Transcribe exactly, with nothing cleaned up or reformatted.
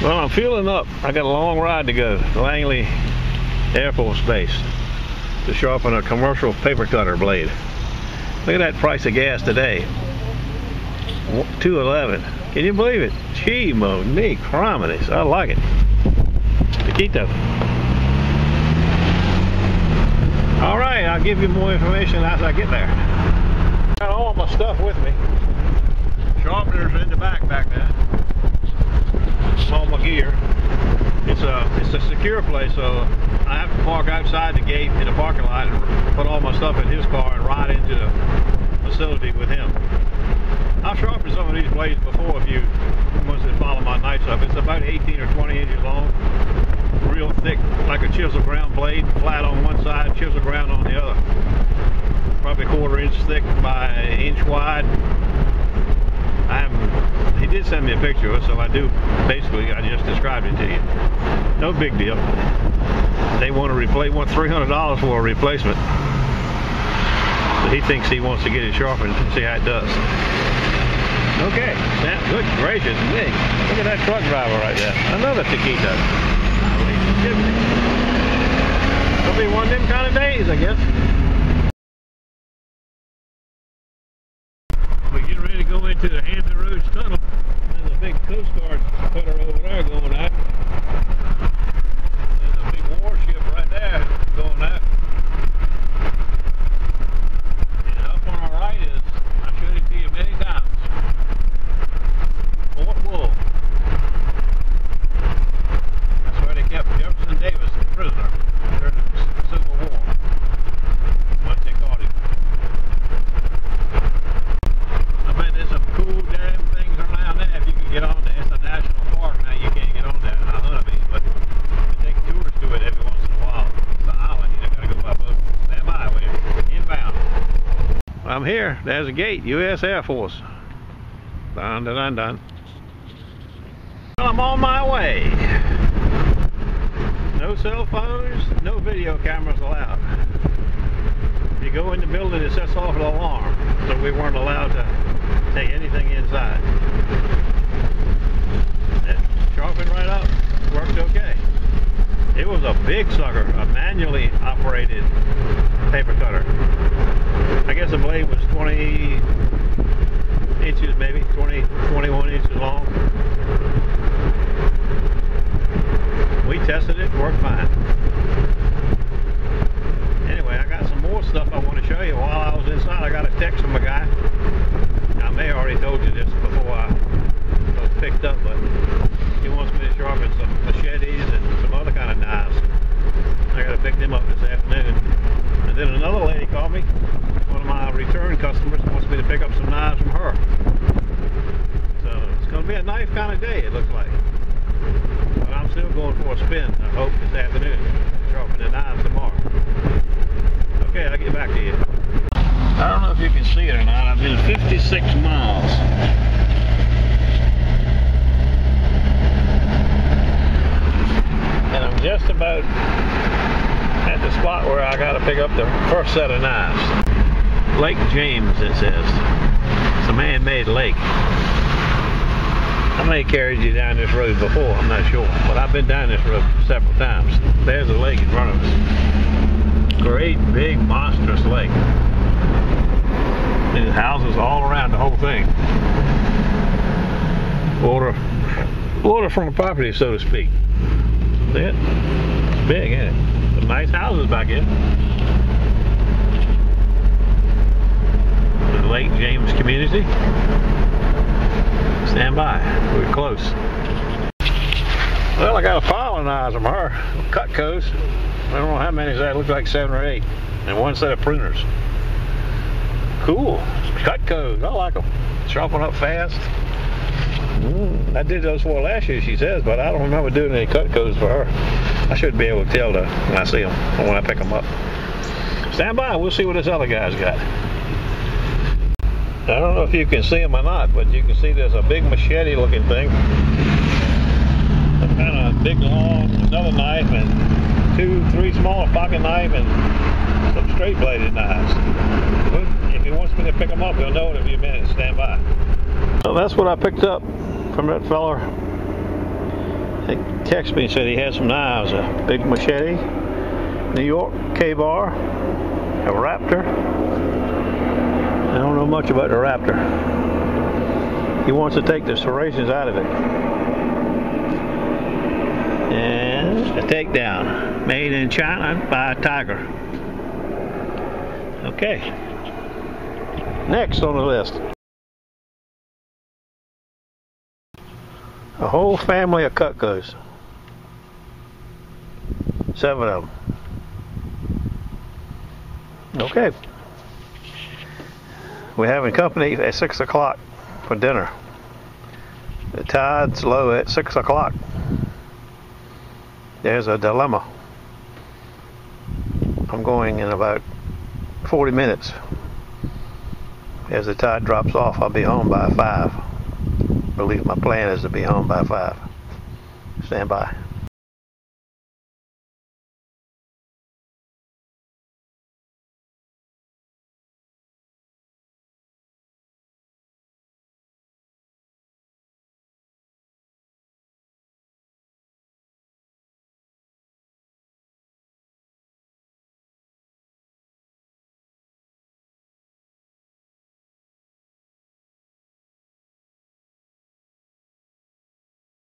Well, I'm fueling up. I got a long ride to go. Langley Air Force Base to sharpen a commercial paper cutter blade. Look at that price of gas today. two eleven. Can you believe it? Gee, Monique, Crominis. I like it. Chiquito. All right, I'll give you more information as I get there. Got all my stuff with me. Sharpeners are in the back back there. All my gear. It's a it's a secure place, so I have to park outside the gate in the parking lot and put all my stuff in his car and ride into the facility with him. I've sharpened some of these blades before, if you ones that follow my nights up. It's about eighteen or twenty inches long, real thick, like a chisel ground blade, flat on one side, chisel ground on the other. Probably a quarter inch thick by an inch wide. I haven't, he did send me a picture of it, so I do, basically, I just described it to you. No big deal. They want to replace, want three hundred dollars for a replacement. But he thinks he wants to get it sharpened and see how it does. Okay, that, good gracious me. Look at that truck driver right there. Another Chiquito. It'll be one of them kind of days, I guess. Go into the Hampton Roads Tunnel. There's a big Coast Guard cutter over there going out. There's a big warship right there going out. And up on our right is, I've showed it to you many times, Fort Wool. That's where they kept Jefferson Davis a prisoner during the Civil War. Once they caught him. I'm here. There's a gate. U S Air Force. Dun, dun, dun, dun. Well, I'm on my way. No cell phones, no video cameras allowed. If you go in the building, it sets off an alarm. So we weren't allowed to take anything inside. It sharpened right up. Worked okay. It was a big sucker, a manually operated paper cutter. I guess the blade was twenty inches, maybe twenty, twenty-one inches long. We tested it, worked fine. Anyway, I got some more stuff I want to show you. While I was inside, I got a text from a guy. I may have already told you this before I was picked up, but he wants me to sharpen some machetes and some other kind of knives. I got to pick them up this afternoon. And then another lady called me. One of my return customers wants me to pick up some knives from her. So it's going to be a knife kind of day, it looks like. But I'm still going for a spin, I hope, this afternoon. Sharpen the knives tomorrow. Okay, I'll get back to you. I don't know if you can see it or not. I've been fifty-six miles. And I'm just about at the spot where I gotta pick up the first set of knives. Lake James, it says. It's a man-made lake. I may have carried you down this road before, I'm not sure. But I've been down this road several times. There's a lake in front of us. Great, big, monstrous lake. There's houses all around the whole thing. Water, waterfront property, so to speak. That's it. It's big, isn't it? Some nice houses back here. The Lake James community. Stand by. We're close. Well, I got a file of knives from her. Cutco's. I don't know how many is that. It looks like seven or eight. And one set of pruners. Cool. Cutco's. I like them. Sharpen up fast. Mm, I did those for last year, she says, but I don't remember doing any Cutcos for her. I should be able to tell though when I see them or when I pick them up. Stand by, we'll see what this other guy's got. I don't know if you can see him or not, but you can see there's a big machete looking thing. Some kind of big long, another knife, and two, three smaller pocket knife, and some straight bladed knives. If he wants me to pick them up, he'll know in a few minutes. Stand by. So that's what I picked up from that fella He texted me and said he had some knives, a big machete, New York, K-Bar, a Raptor. I don't know much about the Raptor. He wants to take the serrations out of it. And a takedown, made in China by a tiger. Okay, next on the list. A whole family of Cutcos. Seven of them. Okay. We're having company at six o'clock for dinner. The tide's low at six o'clock. There's a dilemma. I'm going in about forty minutes. As the tide drops off, I'll be home by five. I believe my plan is to be home by five. Stand by.